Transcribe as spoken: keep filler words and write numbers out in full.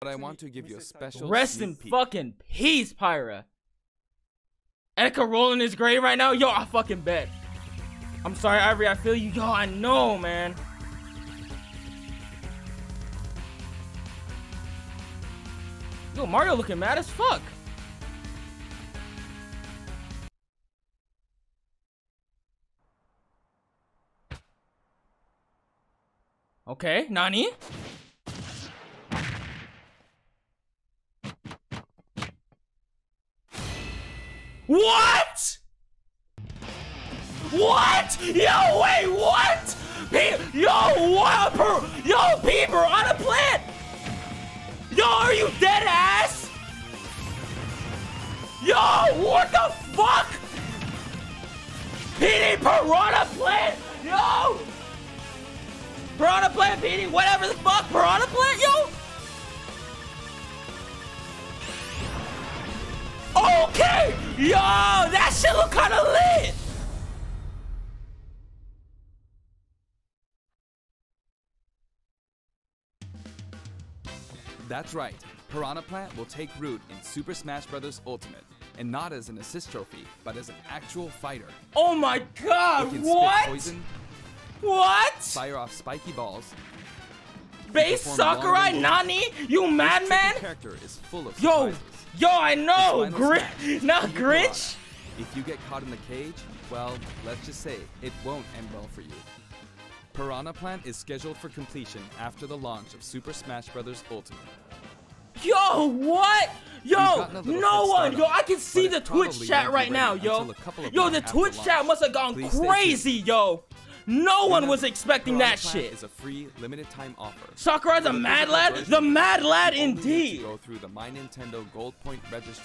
But I want to give you a special rest in fucking peace, Pyra. Echo rolling his grave right now, yo. I fucking bet. I'm sorry, Ivory. I feel you, yo. I know, man. Yo, Mario looking mad as fuck. Okay, Nani? What? What? Yo, wait, what? P yo, what? Yo, Piranha on a plant. Yo, are you dead ass? Yo, what the fuck? Petey, Piranha Plant. Yo. Piranha Plant, Petey, whatever the fuck, Piranha Plant, yo! Okay! Yo, that shit look kinda lit! That's right, Piranha Plant will take root in Super Smash Brothers Ultimate, and not as an assist trophy, but as an actual fighter. Oh my god, what? Poison, what? Fire off spiky balls. Base Sakurai Nani, you madman! Character is full of yo, surprises. Yo, I know, Grinch. Not Grinch. If you get caught in the cage, well, let's just say it won't end well for you. Piranha Plant is scheduled for completion after the launch of Super Smash Brothers Ultimate. Yo, what? Yo, no one. Yo, I can see the Twitch chat right now, yo. Yo, the Twitch chat must have gone crazy, yo. No one was expecting that shit. Is a free limited time offer. Sakurai's a mad lad? The mad lad indeed. Go through the My Nintendo Gold Point registration.